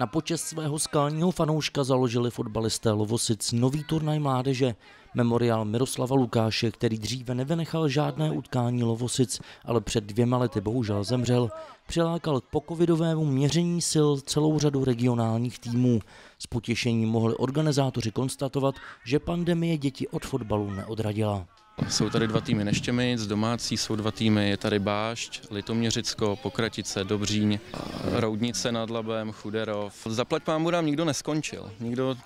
Na počest svého skalního fanouška založili fotbalisté Lovosic nový turnaj mládeže. Memorial Miroslava Lukáše, který dříve nevynechal žádné utkání Lovosic, ale před 2 lety bohužel zemřel, přilákal k pocovidovému měření sil celou řadu regionálních týmů. S potěšením mohli organizátoři konstatovat, že pandemie děti od fotbalu neodradila. Jsou tady 2 týmy Neštěmic, domácí jsou 2 týmy, je tady Bášť, Litoměřicko, Pokratice, Dobříň, Roudnice nad Labem, Chuderov. Zaplať pámu nám nikdo neskončil.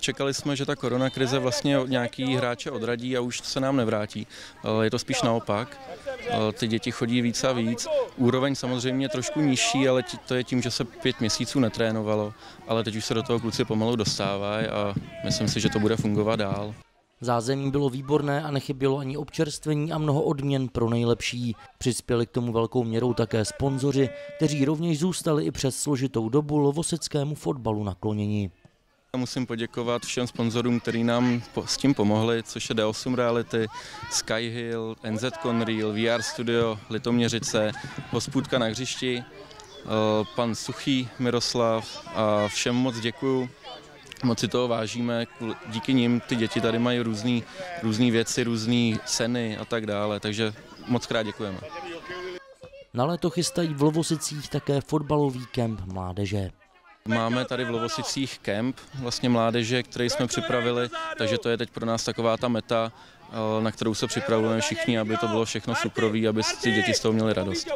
Čekali jsme, že ta koronakrize vlastně nějaký hráče odradí a už se nám nevrátí. Je to spíš naopak. Ty děti chodí víc a víc. Úroveň samozřejmě je trošku nižší, ale to je tím, že se 5 měsíců netrénovalo. Ale teď už se do toho kluci pomalu dostávají a myslím si, že to bude fungovat dál. Zázemí bylo výborné a nechybělo ani občerstvení a mnoho odměn pro nejlepší. Přispěli k tomu velkou měrou také sponzoři, kteří rovněž zůstali i přes složitou dobu lovosickému fotbalu nakloněni. Musím poděkovat všem sponzorům, kteří nám s tím pomohli, což je D8 Reality, Skyhill, NZ Conreal, VR Studio, Litoměřice, Hospůdka na Hřišti, pan Suchý Miroslav a všem moc děkuju. Moc si toho vážíme, díky nim ty děti tady mají různé věci, různé ceny a tak dále, takže moc krát děkujeme. Na léto chystají v Lovosicích také fotbalový kemp mládeže. Máme tady v Lovosicích kemp vlastně mládeže, který jsme připravili, takže to je teď pro nás taková ta meta, na kterou se připravujeme všichni, aby to bylo všechno suprový, aby ty děti z toho měly radost.